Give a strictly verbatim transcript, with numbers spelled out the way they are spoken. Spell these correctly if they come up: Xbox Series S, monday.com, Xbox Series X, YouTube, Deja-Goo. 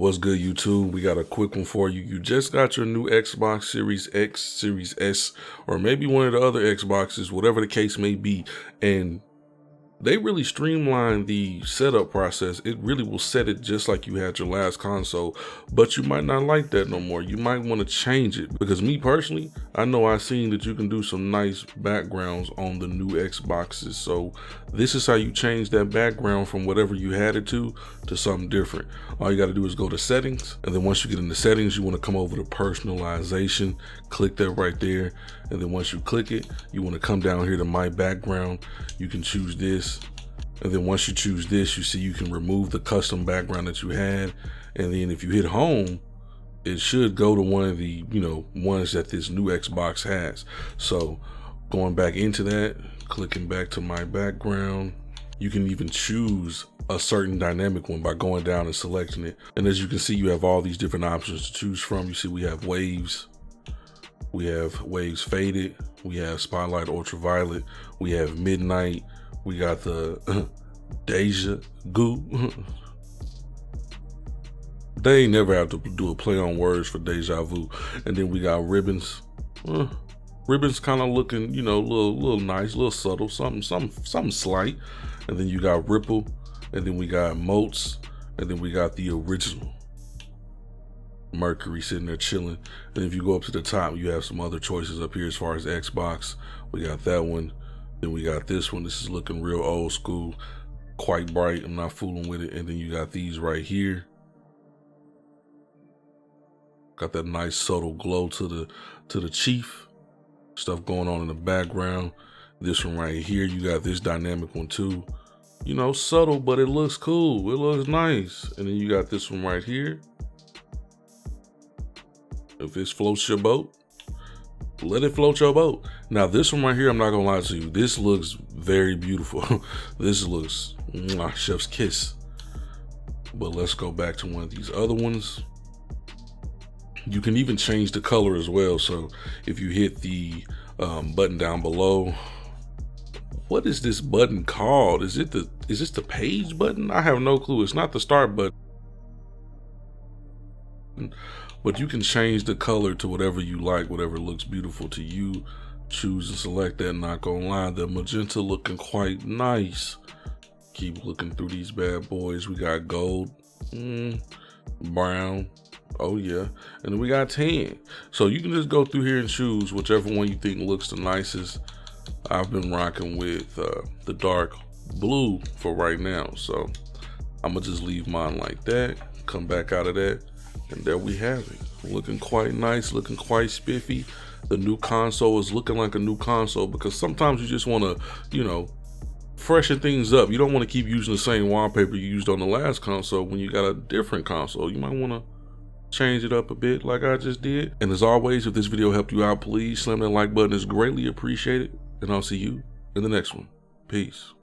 What's good, YouTube? We got a quick one for you. You just got your new Xbox Series X, Series S, or maybe one of the other Xboxes, whatever the case may be, and they really streamlined the setup process. It really will set it just like you had your last console, but you might not like that no more. You might want to change it, because me personally, I know I've seen that you can do some nice backgrounds on the new Xboxes. So this is how you change that background from whatever you had it to, to something different. All you got to do is go to settings. And then once you get into settings, you want to come over to personalization, click that right there. And then once you click it, you want to come down here to my background. You can choose this. And then once you choose this, you see you can remove the custom background that you had. And then if you hit home, it should go to one of the, you know, ones that this new Xbox has. So going back into that, clicking back to my background, you can even choose a certain dynamic one by going down and selecting it. And as you can see, you have all these different options to choose from. You see we have waves, we have waves faded, we have spotlight, ultraviolet, we have midnight, we got the uh, Deja-Goo. They never have to do a play on words for deja vu. And then we got ribbons. Uh, ribbons kind of looking, you know, a little, little nice, a little subtle, something, something, something slight. And then you got ripple. And then we got motes. And then we got the original Mercury sitting there chilling. And if you go up to the top, you have some other choices up here as far as Xbox. We got that one. Then we got this one. This is looking real old school, quite bright. I'm not fooling with it. And then you got these right here. Got that nice subtle glow to the to the chief. Stuff going on in the background. This one right here. You got this dynamic one too. You know, subtle, but it looks cool. It looks nice. And then you got this one right here. If this floats your boat, let it float your boat. Now this one right here, I'm not gonna lie to you, this looks very beautiful. This looks mwah, chef's kiss. But let's go back to one of these other ones. You can even change the color as well. So if you hit the um, button down below, what is this button called? Is it the is this the page button? I have no clue. It's not the start button. But you can change the color to whatever you like, whatever looks beautiful to you. Choose and select that. Not gonna lie, the magenta looking quite nice. Keep looking through these bad boys. We got gold, mm, brown, oh yeah, and then we got tan. So you can just go through here and choose whichever one you think looks the nicest. I've been rocking with uh, the dark blue for right now, so I'm gonna just leave mine like that. Come back out of that. And there we have it. Looking quite nice, looking quite spiffy. The new console is looking like a new console, because sometimes you just want to, you know, freshen things up. You don't want to keep using the same wallpaper you used on the last console when you got a different console. You might want to change it up a bit like I just did. And as always, if this video helped you out, please slam that like button. It's greatly appreciated. And I'll see you in the next one. Peace.